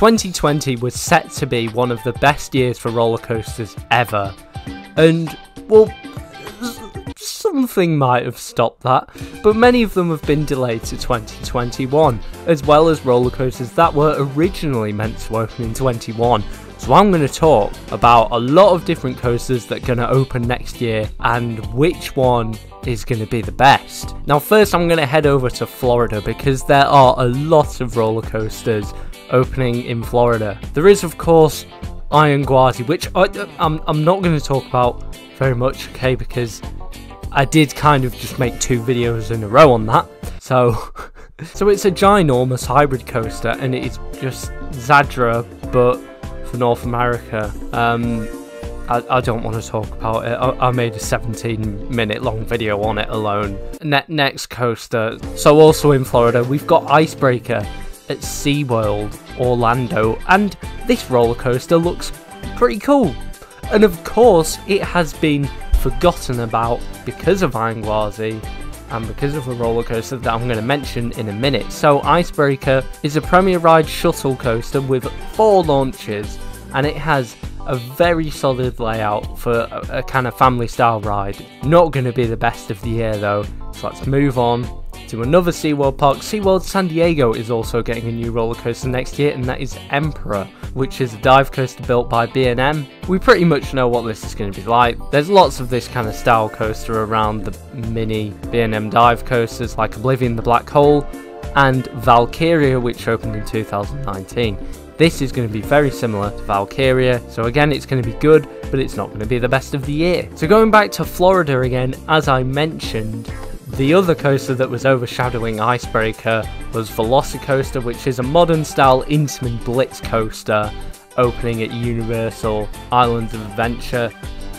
2020 was set to be one of the best years for roller coasters ever, and, well, something might have stopped that, but many of them have been delayed to 2021, as well as roller coasters that were originally meant to open in 2021. So I'm going to talk about a lot of different coasters that are going to open next year and which one is going to be the best. Now first I'm going to head over to Florida because there are a lot of roller coasters opening in Florida. There is of course Iron Gwazi, which I'm not going to talk about very much, okay, because I did kind of just make two videos in a row on that. So it's a ginormous hybrid coaster and it is just Zadra but for North America. I don't want to talk about it. I made a 17-minute long video on it alone. Next coaster, so also in Florida, we've got Icebreaker at SeaWorld Orlando, and this roller coaster looks pretty cool. And of course, it has been forgotten about because of Iron Gwazi and because of a roller coaster that I'm going to mention in a minute. So Icebreaker is a premier ride shuttle coaster with 4 launches, and it has a very solid layout for a kind of family style ride. Not going to be the best of the year though, so let's move on to another SeaWorld park. SeaWorld San Diego is also getting a new roller coaster next year, and that is Emperor, which is a dive coaster built by B&M. We pretty much know what this is going to be like. There's lots of this kind of style coaster around, the mini B&M dive coasters like Oblivion, the Black Hole, and Valkyria, which opened in 2019. This is going to be very similar to Valkyria, so again it's going to be good, but it's not going to be the best of the year. So going back to Florida again, as I mentioned, the other coaster that was overshadowing Icebreaker was VelociCoaster, which is a modern style Intamin Blitz coaster opening at Universal Islands of Adventure.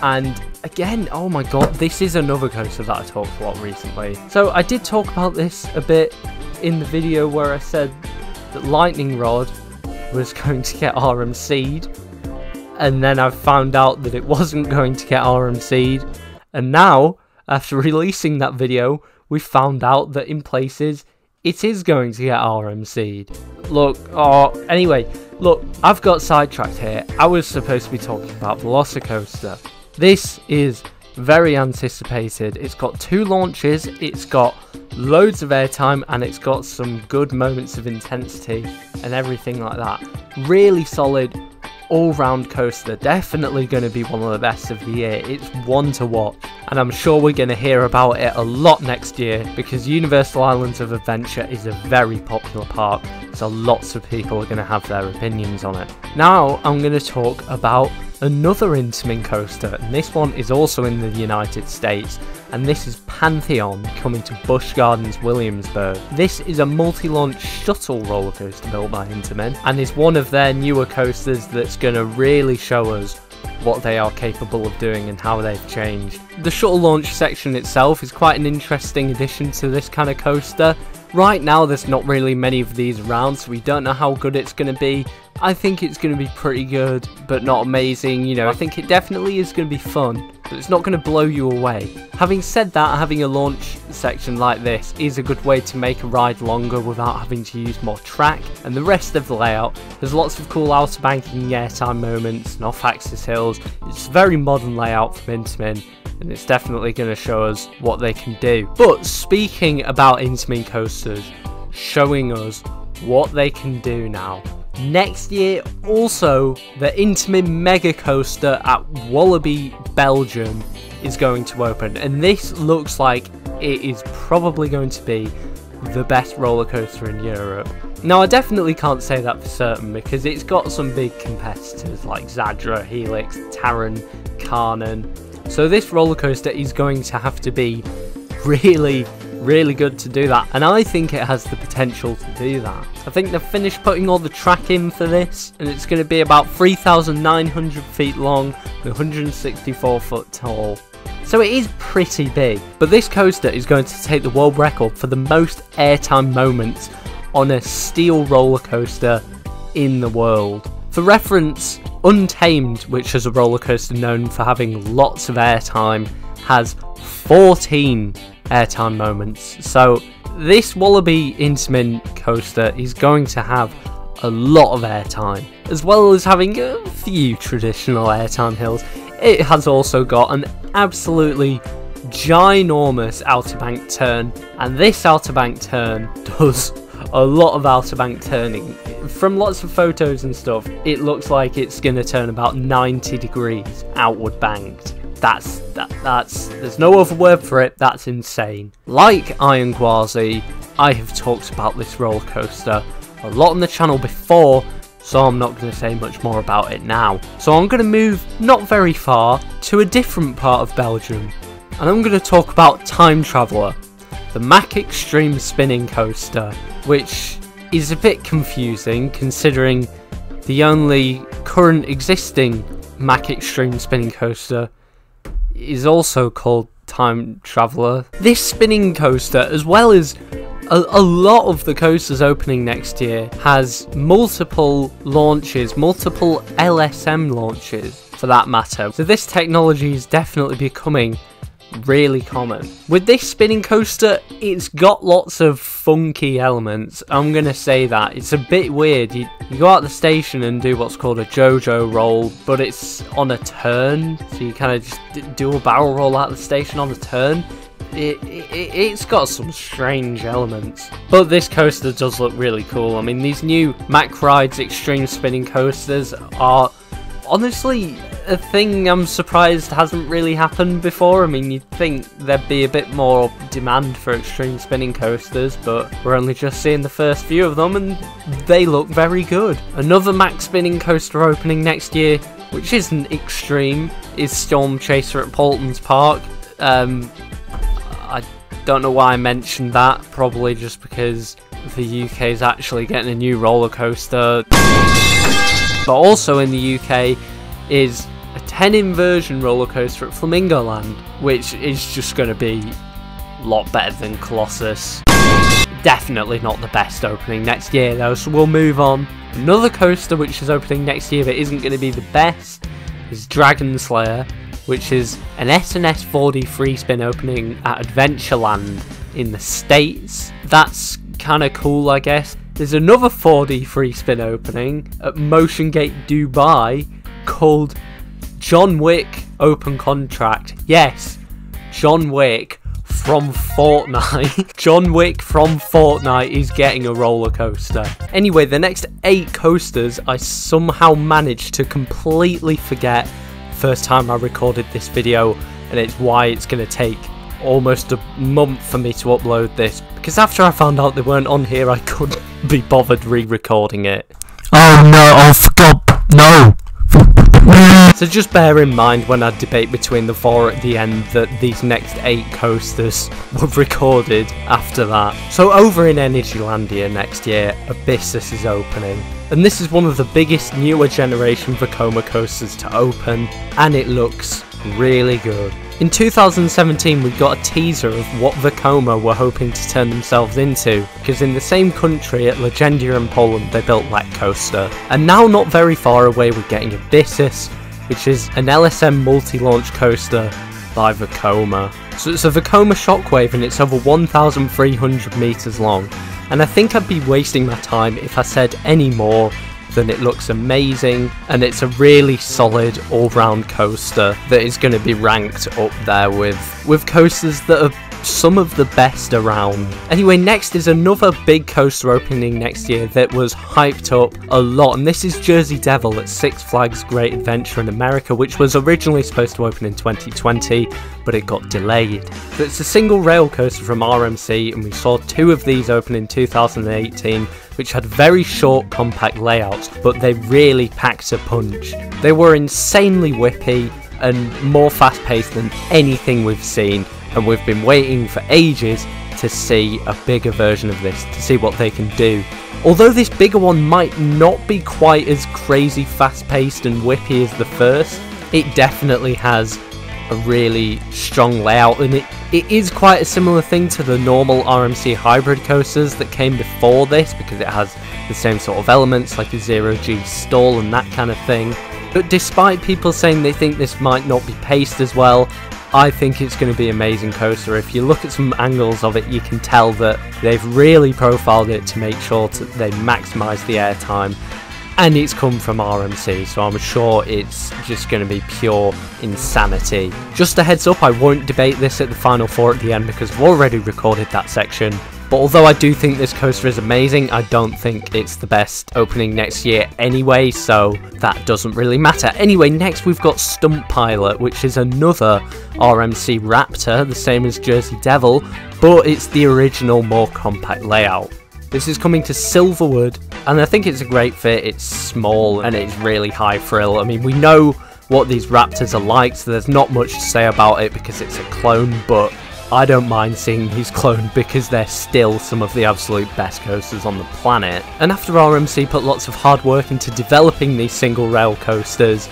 And again, oh my god, this is another coaster that I talked a lot recently. So I did talk about this a bit in the video where I said that Lightning Rod was going to get RMC'd, and then I found out that it wasn't going to get RMC'd, and now after releasing that video we found out that in places it is going to get RMC'd. Anyway, I've got sidetracked here. I was supposed to be talking about VelociCoaster. This is very anticipated. It's got 2 launches, it's got loads of airtime, and it's got some good moments of intensity and everything like that. Really solid all-round coaster, definitely going to be one of the best of the year. It's one to watch, and I'm sure we're going to hear about it a lot next year because Universal Islands of Adventure is a very popular park, so lots of people are going to have their opinions on it. Now I'm going to talk about another Intamin coaster, and this one is also in the United States, and this is Pantheon coming to Busch Gardens Williamsburg. This is a multi-launch shuttle roller coaster built by Intamin and is one of their newer coasters that's going to really show us what they are capable of doing and how they've changed. The shuttle launch section itself is quite an interesting addition to this kind of coaster. Right now there's not really many of these around, so we don't know how good it's going to be. I think it's going to be pretty good, but not amazing, you know. I think it definitely is going to be fun, but it's not going to blow you away. Having said that, having a launch section like this is a good way to make a ride longer without having to use more track. And the rest of the layout, there's lots of cool outer banking airtime moments and off-axis hills. It's a very modern layout from Intamin, and it's definitely going to show us what they can do. But speaking about Intamin coasters showing us what they can do now, next year also the Intamin Mega Coaster at Walibi Belgium is going to open, and this looks like it is probably going to be the best roller coaster in Europe. Now I definitely can't say that for certain because it's got some big competitors like Zadra, Helix, Taron, Carnan. So this roller coaster is going to have to be really good to do that, and I think it has the potential to do that. I think they've finished putting all the track in for this, and it's going to be about 3,900 feet long and 164 foot tall. So it is pretty big, but this coaster is going to take the world record for the most airtime moments on a steel roller coaster in the world. For reference, Untamed, which is a roller coaster known for having lots of airtime, has 14 airtime moments. So this Walibi Intamin coaster is going to have a lot of airtime. As well as having a few traditional airtime hills, it has also got an absolutely ginormous outer bank turn, and this outer bank turn does a lot of outer bank turning. From lots of photos and stuff, it looks like it's going to turn about 90 degrees outward banked. That's there's no other word for it. That's insane. Like Iron Gwazi, I have talked about this roller coaster a lot on the channel before, so I'm not going to say much more about it now. So I'm going to move not very far to a different part of Belgium, and I'm going to talk about Time Traveller, the Mack Extreme Spinning Coaster, which is a bit confusing considering the only current existing Mack Extreme Spinning Coaster is also called Time Traveller. This spinning coaster, as well as a lot of the coasters opening next year, has multiple launches, multiple LSM launches for that matter. So this technology is definitely becoming really common. With this spinning coaster, it's got lots of funky elements. I'm gonna say that. It's a bit weird. You go out the station and do what's called a JoJo roll, but it's on a turn, so you kind of just do a barrel roll out the station on the turn. It's got some strange elements, but this coaster does look really cool. I mean, these new Mack Rides extreme spinning coasters are honestly a thing I'm surprised hasn't really happened before. I mean, you'd think there'd be a bit more demand for extreme spinning coasters, but we're only just seeing the first few of them and they look very good. Another Mack spinning coaster opening next year, which isn't extreme, is Storm Chaser at Poulton's Park. I don't know why I mentioned that, probably just because the UK is actually getting a new roller coaster. But also in the UK is a 10 inversion roller coaster at Flamingo Land, which is just going to be a lot better than Colossus. Definitely not the best opening next year though, so we'll move on. Another coaster which is opening next year that isn't going to be the best is Dragonslayer, which is an S&S 4D free spin opening at Adventureland in the States. That's kind of cool, I guess. There's another 4D free spin opening at Motion Gate Dubai called John Wick Open Contract. Yes, John Wick from Fortnite. John Wick from Fortnite is getting a roller coaster. Anyway, the next 8 coasters I somehow managed to completely forget the first time I recorded this video, and it's why it's going to take almost a month for me to upload this, because after I found out they weren't on here, I couldn't be bothered re-recording it. Oh no, I forgot. No! So just bear in mind when I debate between the 4 at the end that these next 8 coasters were recorded after that. So over in Energylandia next year, Abyssus is opening. And this is one of the biggest newer generation Vekoma coasters to open, and it looks really good. In 2017 we got a teaser of what Vekoma were hoping to turn themselves into, because in the same country at Legendia in Poland they built that coaster. And now not very far away we're getting Abyssus, which is an LSM multi-launch coaster by Vekoma. So it's a Vekoma Shockwave and it's over 1,300 meters long, and I think I'd be wasting my time if I said any more then it looks amazing, and it's a really solid all-round coaster that is going to be ranked up there with coasters that are some of the best around. Anyway, next is another big coaster opening next year that was hyped up a lot, and this is Jersey Devil at Six Flags Great Adventure in America, which was originally supposed to open in 2020, but it got delayed. So it's a single rail coaster from RMC, and we saw 2 of these open in 2018, which had very short compact layouts, but they really packed a punch. They were insanely whippy and more fast paced than anything we've seen, and we've been waiting for ages to see a bigger version of this, to see what they can do. Although this bigger one might not be quite as crazy fast paced and whippy as the first, it definitely has a really strong layout, and it is quite a similar thing to the normal RMC hybrid coasters that came before this, because it has the same sort of elements like a 0G stall and that kind of thing. But despite people saying they think this might not be paced as well, I think it's going to be an amazing coaster. If you look at some angles of it, you can tell that they've really profiled it to make sure that they maximise the airtime. And it's come from RMC, so I'm sure it's just going to be pure insanity. Just a heads up, I won't debate this at the final four at the end because I've already recorded that section. But although I do think this coaster is amazing, I don't think it's the best opening next year anyway, so that doesn't really matter. Anyway, next we've got Stunt Pilot, which is another RMC Raptor, the same as Jersey Devil, but it's the original, more compact layout. This is coming to Silverwood, and I think it's a great fit. It's small and it's really high frill. I mean, we know what these Raptors are like, so there's not much to say about it because it's a clone, but I don't mind seeing these cloned because they're still some of the absolute best coasters on the planet. And after RMC put lots of hard work into developing these single rail coasters,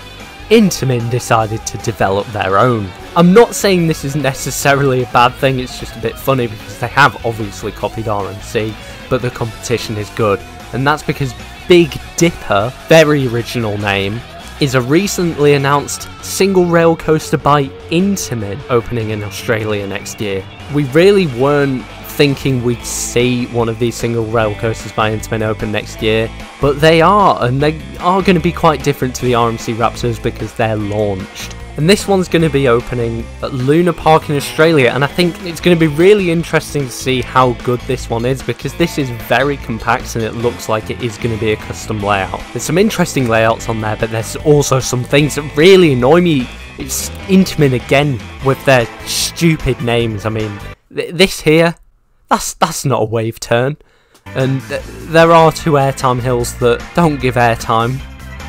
Intamin decided to develop their own. I'm not saying this is necessarily a bad thing, it's just a bit funny because they have obviously copied RMC, but the competition is good. And that's because Big Dipper, very original name, is a recently announced single rail coaster by Intamin opening in Australia next year. We really weren't thinking we'd see one of these single rail coasters by Intamin open next year, but they are, and they are going to be quite different to the RMC Raptors because they're launched. And this one's going to be opening at Luna Park in Australia, and I think it's going to be really interesting to see how good this one is because this is very compact and it looks like it is going to be a custom layout. There's some interesting layouts on there, but there's also some things that really annoy me. It's Intamin again with their stupid names. I mean, this here, that's not a wave turn. And there are two airtime hills that don't give airtime.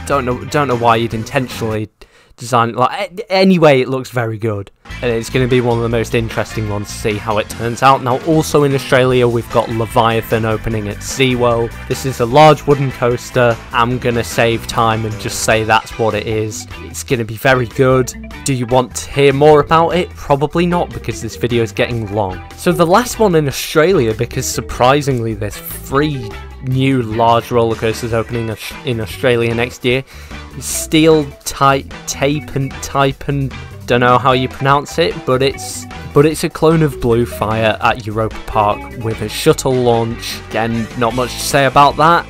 Don't know why you'd intentionally design, like, anyway, it looks very good and it's going to be one of the most interesting ones to see how it turns out. Now also in Australia we've got Leviathan opening at SeaWorld. This is a large wooden coaster. I'm going to save time and just say that's what it is. It's going to be very good. Do you want to hear more about it? Probably not because this video is getting long. So the last one in Australia, because surprisingly there's three new large roller coasters opening in Australia next year, Steel Tight Tape and don't know how you pronounce it, but it's a clone of Blue Fire at Europa Park with a shuttle launch. Again, not much to say about that.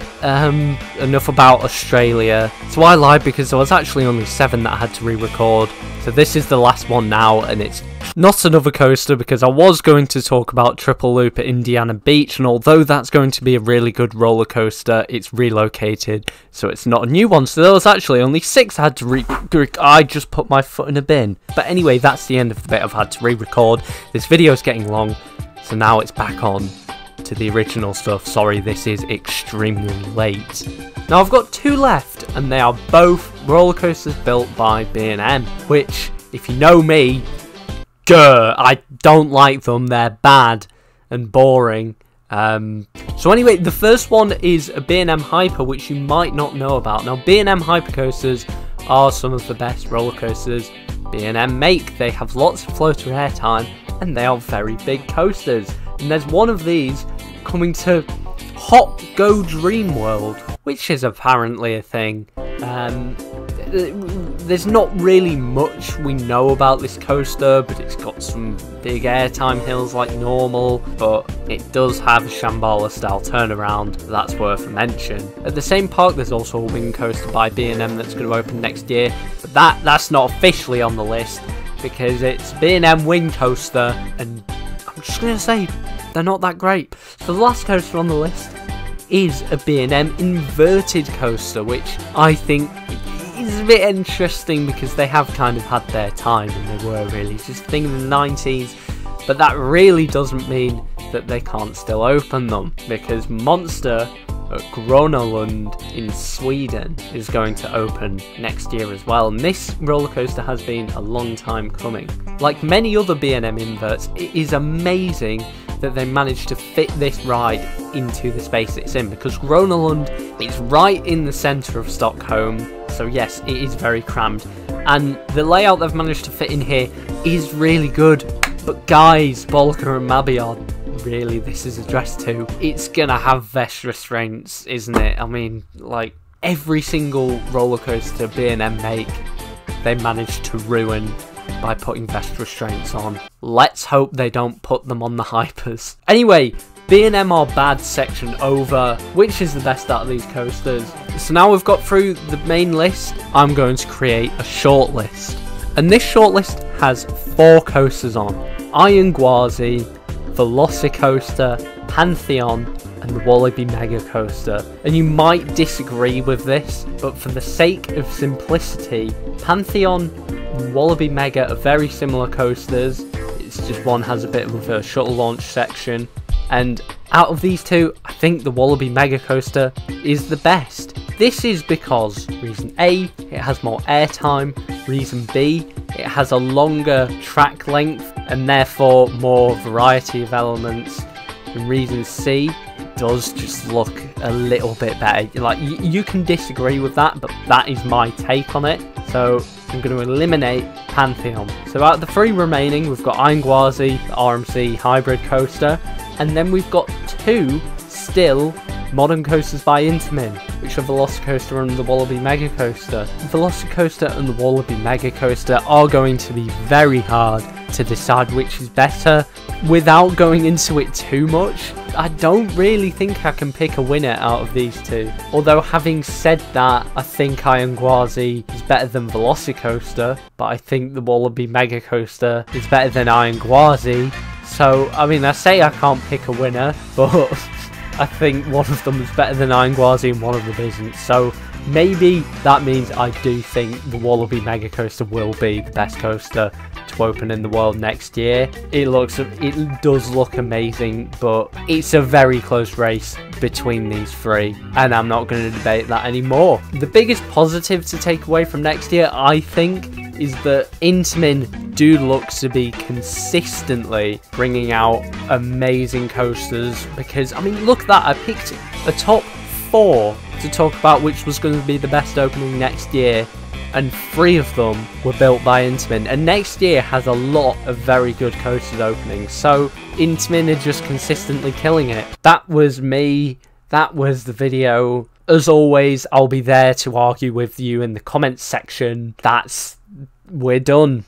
Enough about Australia. So I lied because there was actually only 7 that I had to re-record. So this is the last one now, and it's not another coaster because I was going to talk about Triple Loop at Indiana Beach, and although that's going to be a really good roller coaster, it's relocated, so it's not a new one. So there was actually only 6 I had to I just put my foot in a bin. But anyway, that's the end of the bit I've had to re-record. This video's getting long, so now it's back on to the original stuff. Sorry, this is extremely late. Now I've got 2 left, and they are both roller coasters built by B&M, which, if you know me, I don't like them. They're bad and boring. So anyway, the first one is a B&M Hyper, which you might not know about. Now, B&M Hyper coasters are some of the best roller coasters B&M make. They have lots of floater airtime, and they are very big coasters. And there's one of these coming to Hot Go Dream World, which is apparently a thing. There's not really much we know about this coaster, but it's got some big airtime hills like normal, but it does have a Shambhala style turnaround. That's worth a mention. At the same park there's also a wing coaster by B&M that's going to open next year, but that's not officially on the list because it's B&M wing coaster, and I'm just going to say they're not that great. So the last coaster on the list is a B&M inverted coaster, which I think it's a bit interesting because they have kind of had their time, and they were really just a thing in the 90s, but that really doesn't mean that they can't still open them, because Monster at Gröna Lund in Sweden is going to open next year as well, and this roller coaster has been a long time coming. Like many other B&M inverts, it is amazing that they managed to fit this ride into the space it's in, because Gröna Lund is right in the centre of Stockholm. So yes, it is very crammed, and the layout they've managed to fit in here is really good, but guys, Bolka and Mabillard, really, this is addressed to, it's gonna have vest restraints, isn't it? I mean, like, every single roller coaster B&M make, they managed to ruin by putting vest restraints on. Let's hope they don't put them on the hypers. Anyway, B&M are bad section over, which is the best out of these coasters. So now we've got through the main list, I'm going to create a short list. And this short list has 4 coasters on: Iron Gwazi, VelociCoaster, Pantheon, and the Walibi Mega Coaster. And you might disagree with this, but for the sake of simplicity, Pantheon and Walibi Mega are very similar coasters. It's just one has a bit of a shuttle launch section. And out of these two, I think the Walibi Mega Coaster is the best. This is because reason A, it has more airtime, reason B, it has a longer track length and therefore more variety of elements, and reason C, it does just look a little bit better. Like, you can disagree with that, but that is my take on it. So I'm going to eliminate Pantheon. So out of the 3 remaining, we've got Iron Gwazi, the RMC hybrid coaster, and then we've got 2 still modern coasters by Intamin, which are VelociCoaster and the Walibi Mega Coaster. VelociCoaster and the Walibi Mega Coaster are going to be very hard to decide which is better. Without going into it too much, I don't really think I can pick a winner out of these two. Although having said that, I think Iron Gwazi is better than VelociCoaster, but I think the Walibi Mega Coaster is better than Iron Gwazi. So, I mean, I say I can't pick a winner, but I think one of them is better than Iron Gwazi and one of them isn't. So maybe that means I do think the Walibi Mega Coaster will be the best coaster to open in the world next year. It does look amazing, but it's a very close race between these 3, and I'm not going to debate that anymore. The biggest positive to take away from next year, I think, is that Intamin do look to be consistently bringing out amazing coasters, because, I mean, look at that, I picked a top 4 to talk about which was going to be the best opening next year, and 3 of them were built by Intamin, and next year has a lot of very good coasters opening, so Intamin are just consistently killing it. That was me, that was the video. As always, I'll be there to argue with you in the comments section. We're done.